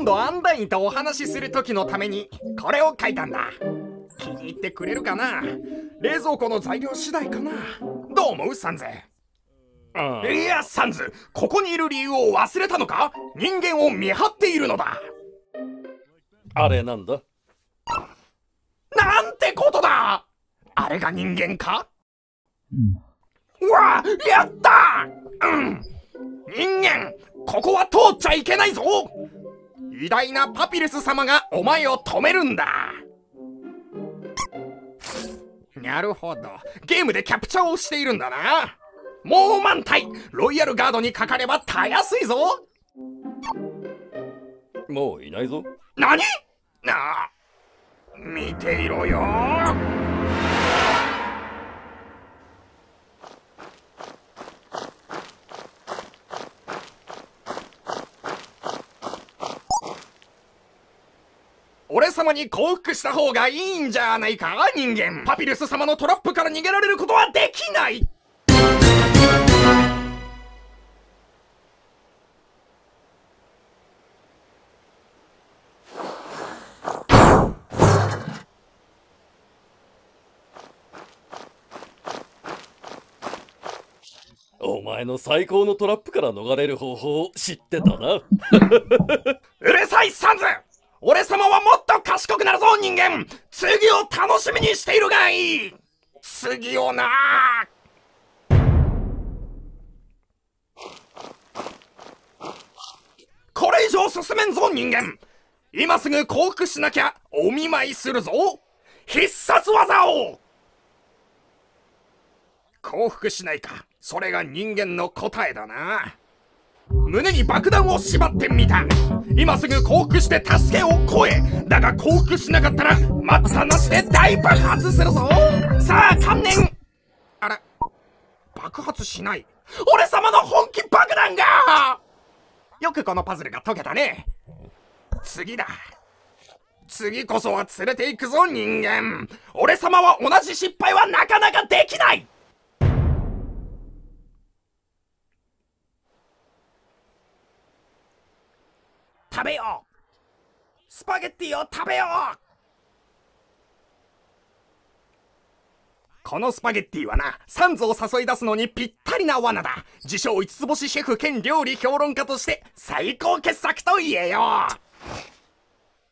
今度アンダインとお話しする時のためにこれを書いたんだ。気に入ってくれるかな。冷蔵庫の材料次第かな。どう思うサンズ？いやサンズ、ここにいる理由を忘れたのか。人間を見張っているのだ。あれなんだ。なんてことだ。あれが人間か。うわ、やった。人間、ここは通っちゃいけないぞ。偉大なパピルス様がお前を止めるんだ。なるほど、ゲームでキャプチャーをしているんだな。もう満体、ロイヤルガードにかかればたやすいぞ。もういないぞ。何？なあ、見ていろよ。俺様に降伏した方がいいんじゃないか人間。パピルス様のトラップから逃げられることはできない。お前の最高のトラップから逃れる方法を知ってたな。うるさいサンズ、俺様はもっと賢くなるぞ人間。次を楽しみにしているがいい。次をな。これ以上進めんぞ人間。今すぐ降伏しなきゃお見舞いするぞ。必殺技を。降伏しないか、それが人間の答えだな。胸に爆弾を縛ってみた。今すぐ降伏して助けを来え。だが降伏しなかったら待ったなしで大爆発するぞ。さあ観念。あら、爆発しない。俺様の本気爆弾が。よくこのパズルが解けたね。次だ。次こそは連れていくぞ人間。俺様は同じ失敗はなかなかできない。食べよう。スパゲッティを食べよう。このスパゲッティはな、サンズを誘い出すのにぴったりな罠だ。自称5つ星シェフ兼料理評論家として最高傑作と言えよ。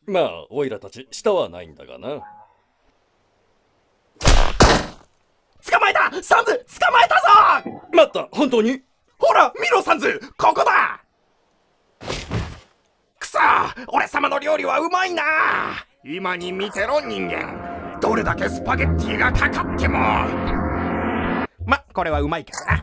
まあオイラたち舌はないんだがな。捕まえたサンズ、捕まえたぞ。待った、本当に。ほら見ろサンズ、ここだ。さあ、俺様の料理はうまいな。今に見てろ人間。どれだけスパゲッティがかかっても。ま、これはうまいからな。